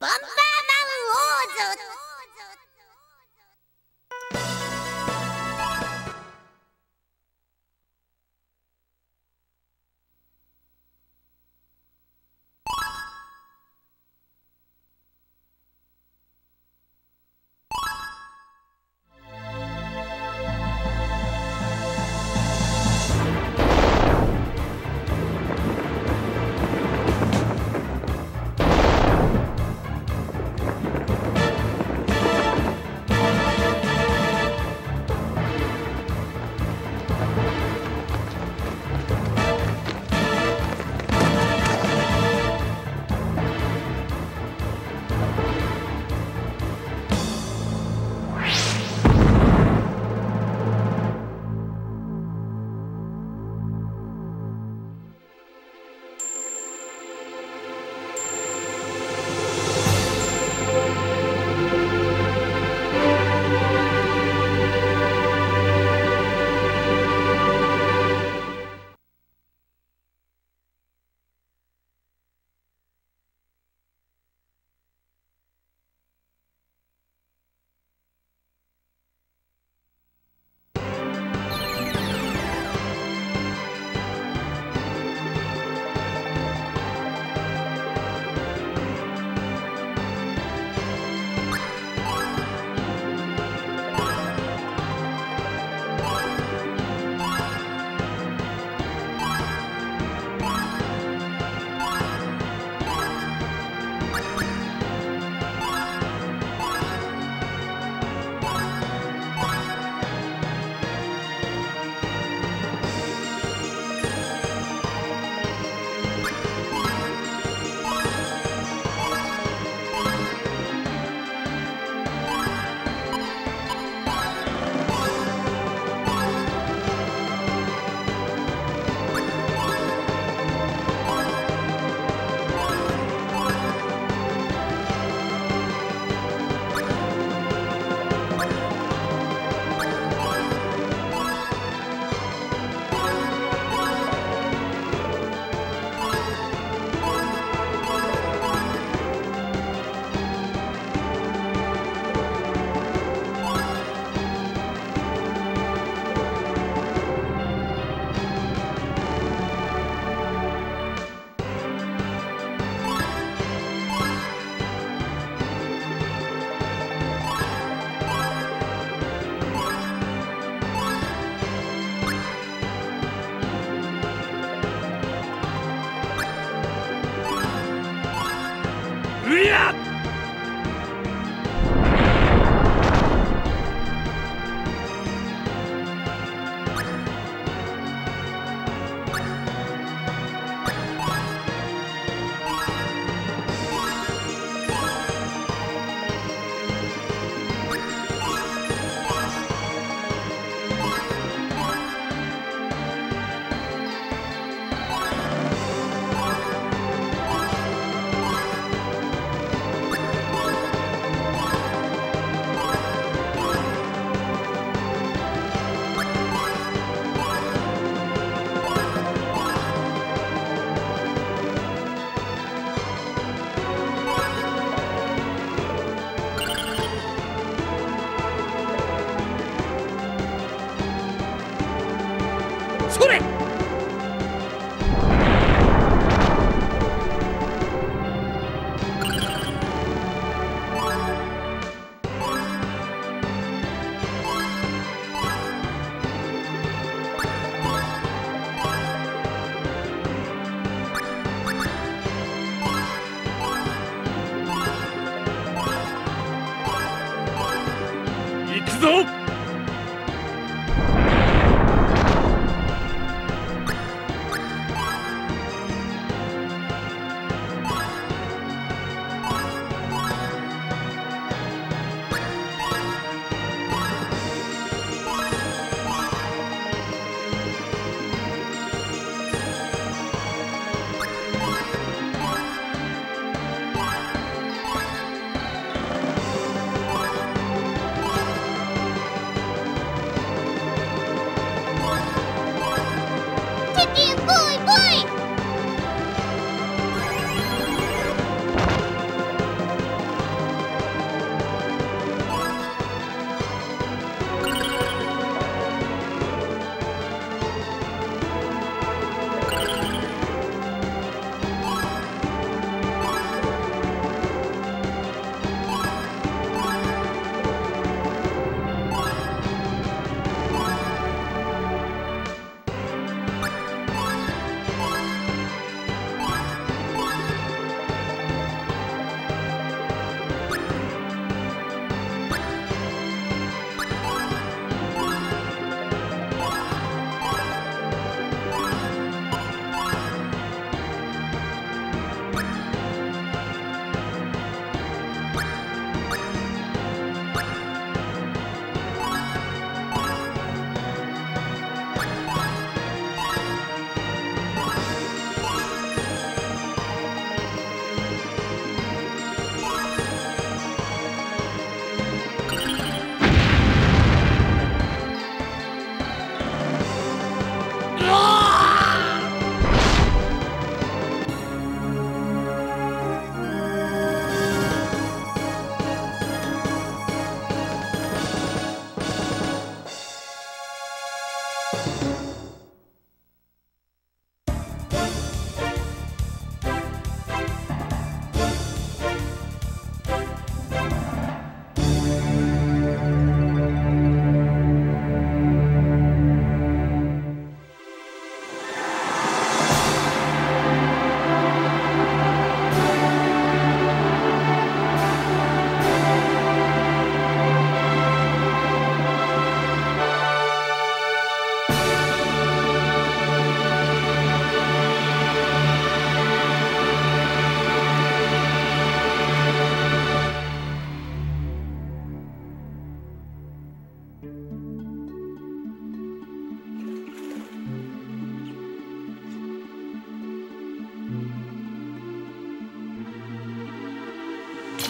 Bomba Maloso!